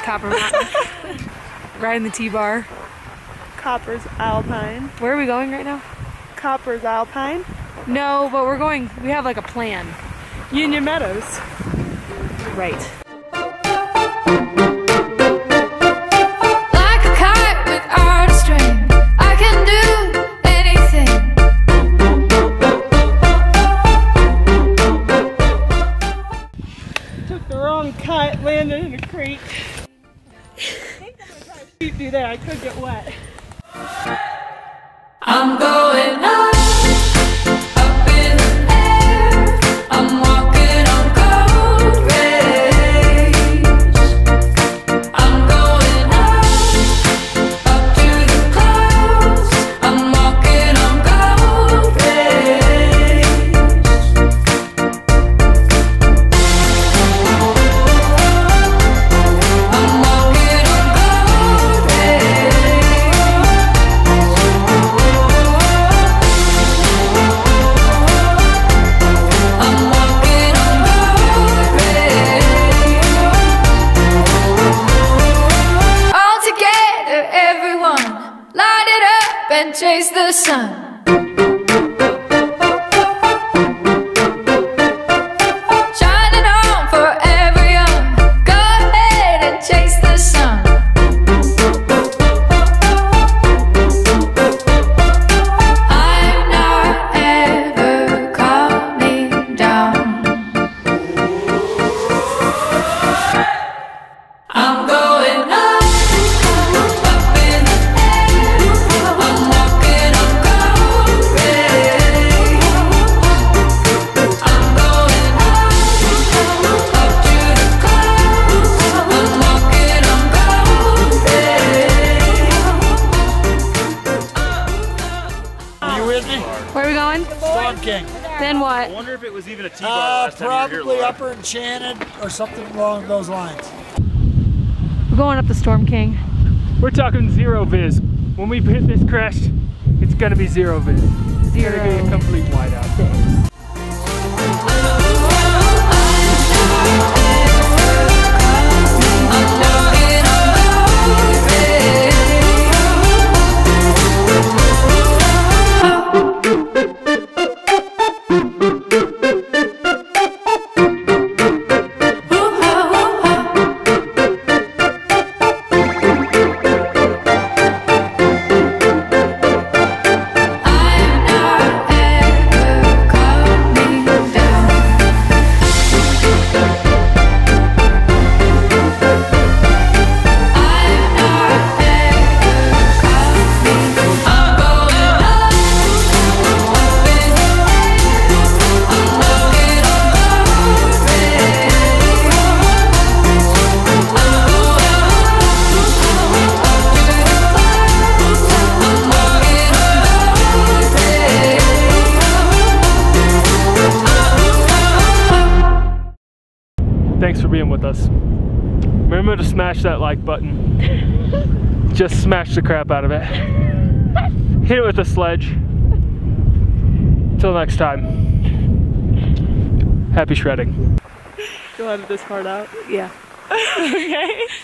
at Copper Mountain. Riding the T-bar. Copper's Alpine. Where are we going right now? Copper's Alpine? No, but we're going, we have like a plan. Union Meadows. Right. Kite landed in a creek. I think I'm gonna try to shoot through there. I could get wet. I'm going up in the air. I'm walking on gold rays. I'm going up to the clouds. I'm walking on gold rays. And chase the sun. Where are we going? Storm King. Then what? I wonder if it was even a T-bar last time you were here, Laura. Probably Upper Enchanted or something along those lines. We're going up the Storm King. We're talking zero viz. When we hit this crest, it's going to be zero viz. Zero. It's going to be a complete whiteout. Thanks. Thanks for being with us. Remember to smash that like button. Just smash the crap out of it. Hit it with a sledge. Till next time. Happy shredding. You'll edit this part out? Yeah. Okay.